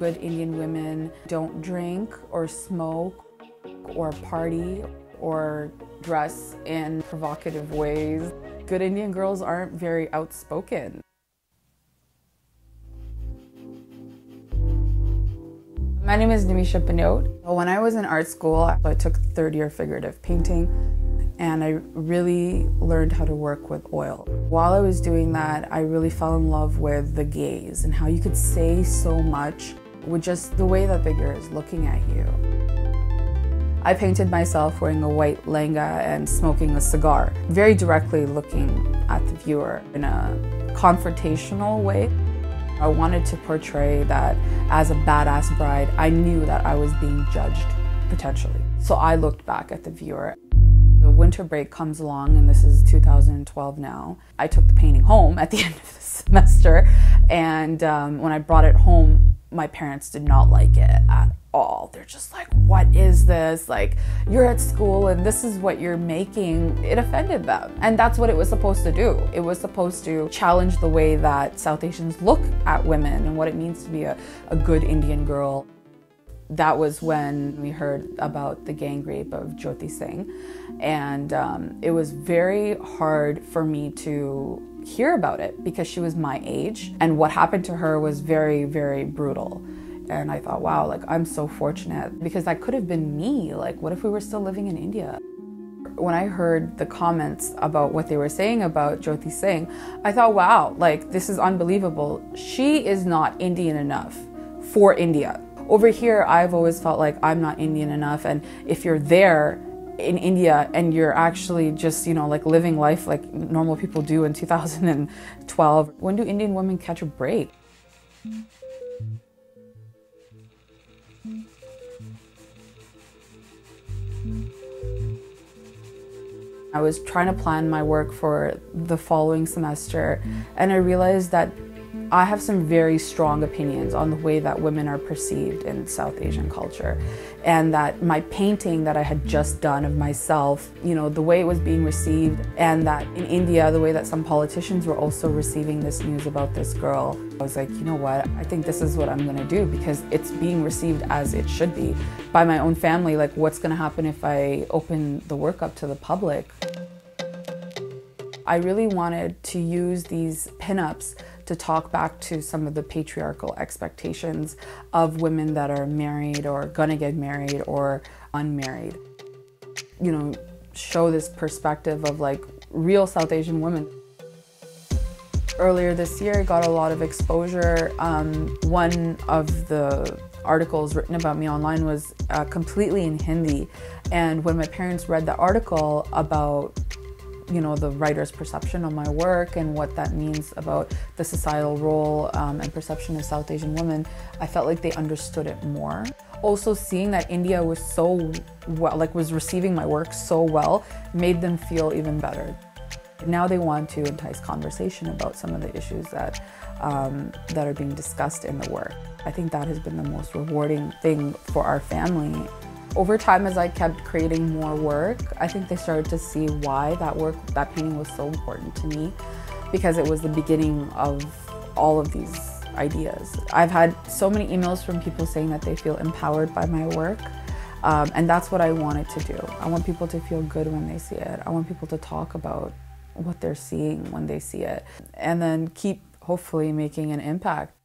Good Indian women don't drink or smoke or party or dress in provocative ways. Good Indian girls aren't very outspoken. My name is Nimisha Bhanot. When I was in art school, I took third-year figurative painting, and I really learned how to work with oil. While I was doing that, I really fell in love with the gaze and how you could say so much with just the way that figure is looking at you. I painted myself wearing a white lehenga and smoking a cigar, very directly looking at the viewer in a confrontational way. I wanted to portray that as a badass bride, I knew that I was being judged, potentially. So I looked back at the viewer. The winter break comes along, and this is 2012 now. I took the painting home at the end of the semester, and when I brought it home, my parents did not like it at all. They're just like, what is this? Like, you're at school and this is what you're making. It offended them. And that's what it was supposed to do. It was supposed to challenge the way that South Asians look at women and what it means to be a good Indian girl. That was when we heard about the gang rape of Jyoti Singh. And it was very hard for me to hear about it because she was my age. And what happened to her was very, very brutal. And I thought, wow, like, I'm so fortunate because that could have been me. Like, what if we were still living in India? When I heard the comments about what they were saying about Jyoti Singh, I thought, wow, like, this is unbelievable. She is not Indian enough for India. Over here, I've always felt like I'm not Indian enough, and if you're there in India and you're actually just, you know, like living life like normal people do in 2012, when do Indian women catch a break? I was trying to plan my work for the following semester, and I realized that I have some very strong opinions on the way that women are perceived in South Asian culture, and that my painting that I had just done of myself, you know, the way it was being received, and that in India, the way that some politicians were also receiving this news about this girl. I was like, you know what, I think this is what I'm gonna do because it's being received as it should be by my own family. Like, what's gonna happen if I open the work up to the public? I really wanted to use these pinups to talk back to some of the patriarchal expectations of women that are married or gonna get married or unmarried. You know, show this perspective of like real South Asian women. Earlier this year, I got a lot of exposure. One of the articles written about me online was completely in Hindi. And when my parents read the article about, you know, the writer's perception of my work and what that means about the societal role and perception of South Asian women, I felt like they understood it more. Also, seeing that India was so well, like, was receiving my work so well, made them feel even better. Now they want to entice conversation about some of the issues that that are being discussed in the work. I think that has been the most rewarding thing for our family. Over time, as I kept creating more work, I think they started to see why that work, that painting, was so important to me, because it was the beginning of all of these ideas. I've had so many emails from people saying that they feel empowered by my work, and that's what I wanted to do. I want people to feel good when they see it. I want people to talk about what they're seeing when they see it, and then keep, hopefully, making an impact.